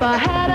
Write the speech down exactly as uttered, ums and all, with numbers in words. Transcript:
But